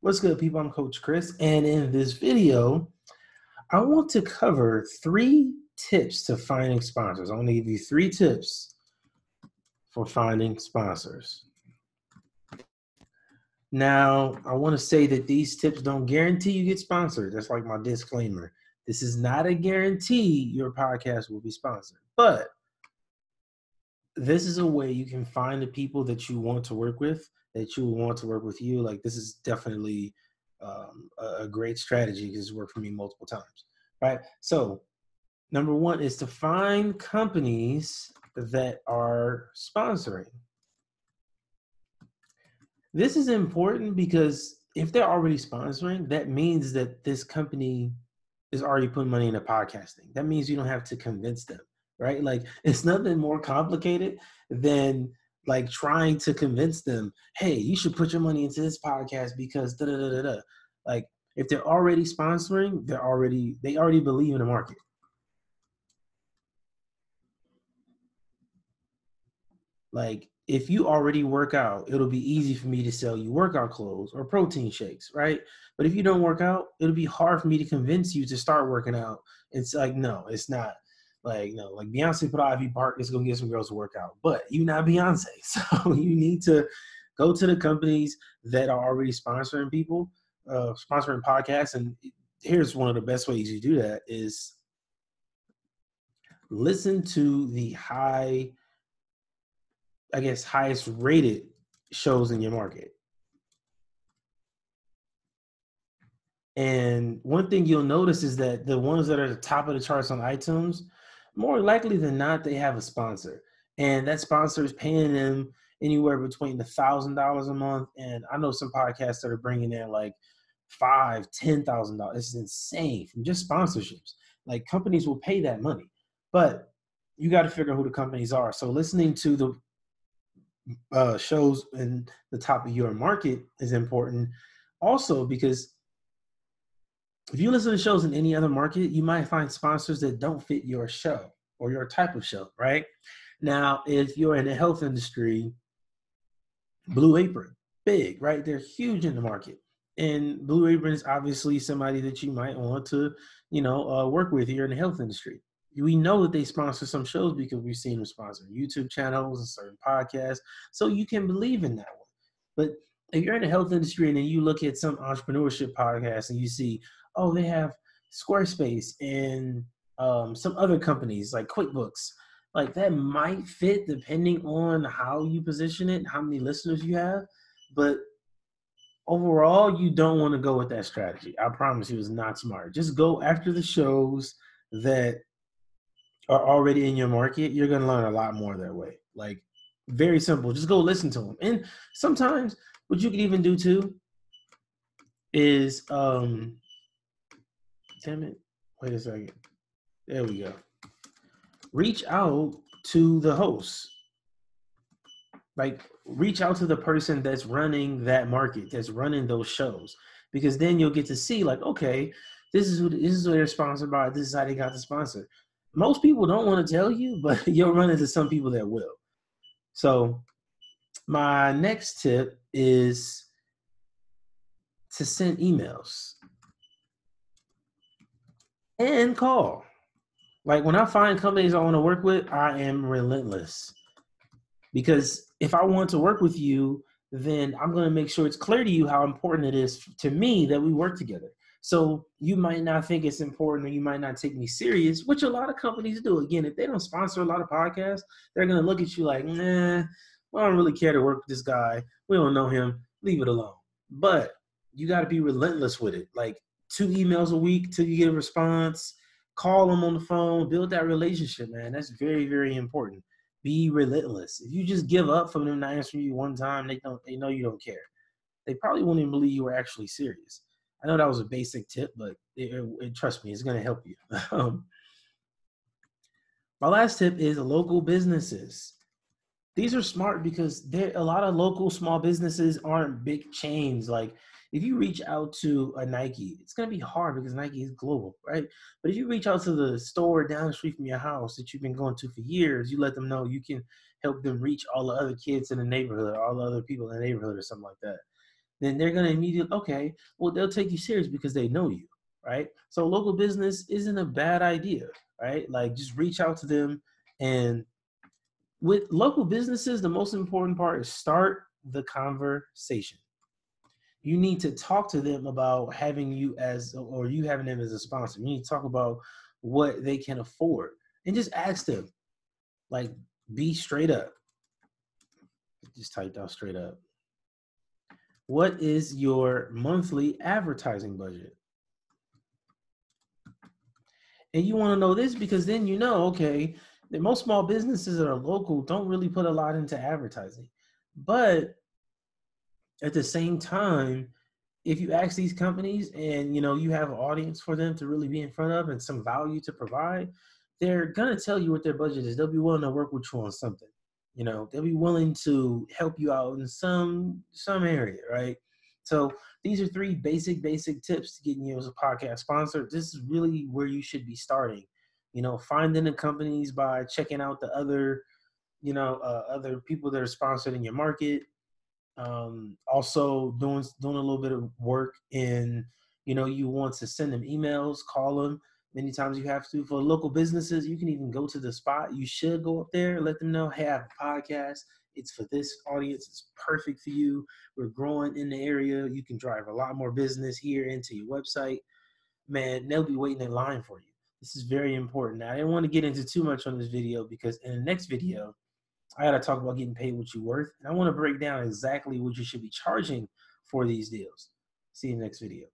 What's good, people? I'm Coach Chris, and in this video, I want to cover 3 tips to finding sponsors. I want to give you 3 tips for finding sponsors. Now, I want to say that these tips don't guarantee you get sponsored. That's like my disclaimer. This is not a guarantee your podcast will be sponsored, but this is a way you can find the people that you want to work with, that you want to work with you. Like, this is definitely a great strategy because it's worked for me multiple times, right? So number 1 is to find companies that are sponsoring. This is important because if they're already sponsoring, that means that this company is already putting money into podcasting. That means you don't have to convince them, right? Like, it's nothing more complicated than like trying to convince them, hey, you should put your money into this podcast because da da da da da. Like, if they're already sponsoring, they already believe in the market. Like, if you already work out, it'll be easy for me to sell you workout clothes or protein shakes, right? But if you don't work out, it'll be hard for me to convince you to start working out. It's like, no, it's not. Like, no, like Beyonce put Ivy Park, it's going to get some girls to work out. But you're not Beyonce. So you need to go to the companies that are already sponsoring people, sponsoring podcasts. And here's one of the best ways you do that is listen to the highest rated shows in your market. And one thing you'll notice is that the ones that are at the top of the charts on iTunes, more likely than not, they have a sponsor. And that sponsor is paying them anywhere between $1,000 a month. And I know some podcasts that are bringing in like $5,000, $10,000. It's insane from just sponsorships. Like, companies will pay that money. But you got to figure out who the companies are. So listening to the shows in the top of your market is important also because if you listen to shows in any other market, you might find sponsors that don't fit your show or your type of show, right? Now, if you're in the health industry, Blue Apron, big, right? They're huge in the market. And Blue Apron is obviously somebody that you might want to, work with here in the health industry. We know that they sponsor some shows because we've seen them sponsor YouTube channels and certain podcasts. So you can believe in that one. But if you're in the health industry and then you look at some entrepreneurship podcast and you see, oh, they have Squarespace and some other companies like QuickBooks. Like, that might fit depending on how you position it and how many listeners you have. But overall, you don't want to go with that strategy. I promise you, it's not smart. Just go after the shows that are already in your market. You're going to learn a lot more that way. Like, very simple. Just go listen to them. And sometimes what you can even do too is damn it. Wait a second. There we go. Reach out to the host. Like, reach out to the person that's running that market, that's running those shows, because then you'll get to see, like, okay, this is who they're sponsored by. This is how they got the sponsor. Most people don't want to tell you, but you'll run into some people that will. So my next tip is to send emails. And call. Like, when I find companies I want to work with, I am relentless. Because if I want to work with you, then I'm going to make sure it's clear to you how important it is to me that we work together. So you might not think it's important or you might not take me serious, which a lot of companies do. Again, if they don't sponsor a lot of podcasts, they're going to look at you like, nah, well, I don't really care to work with this guy. We don't know him. Leave it alone. But you got to be relentless with it. Like, 2 emails a week till you get a response, call them on the phone, build that relationship, man. That's very, very important. Be relentless. If you just give up from them not answering you one time, they know you don't care. They probably won't even believe you were actually serious. I know that was a basic tip, but trust me, it's going to help you. My last tip is local businesses. These are smart because a lot of local small businesses aren't big chains. Like, if you reach out to a Nike, it's going to be hard because Nike is global, right? But if you reach out to the store down the street from your house that you've been going to for years, you let them know you can help them reach all the other kids in the neighborhood, all the other people in the neighborhood or something like that. then they're going to immediately, okay, well, they'll take you serious because they know you, right? So local business isn't a bad idea, right? Like, just reach out to them. And with local businesses, the most important part is start the conversation. You need to talk to them about having you as, or you having them as a sponsor. You need to talk about what they can afford and just ask them, like, be straight up. Just typed out straight up. What is your monthly advertising budget? And you want to know this because then you know, okay, that most small businesses that are local don't really put a lot into advertising. But at the same time, if you ask these companies and you know you have an audience for them to really be in front of and some value to provide, they're going to tell you what their budget is. They'll be willing to work with you on something. You know, they'll be willing to help you out in some area, right? So these are three basic tips to getting you as a podcast sponsor. This is really where you should be starting. You know, finding the companies by checking out the other, you know, other people that are sponsored in your market. Also doing a little bit of work in, you know, you want to send them emails, call them. Many times you have to. For local businesses, you can even go to the spot. You should go up there, let them know, hey, I have a podcast. It's for this audience. It's perfect for you. We're growing in the area. You can drive a lot more business here into your website. Man, they'll be waiting in line for you. This is very important. Now, I didn't want to get into too much on this video because in the next video, I got to talk about getting paid what you're worth. And I want to break down exactly what you should be charging for these deals. See you in the next video.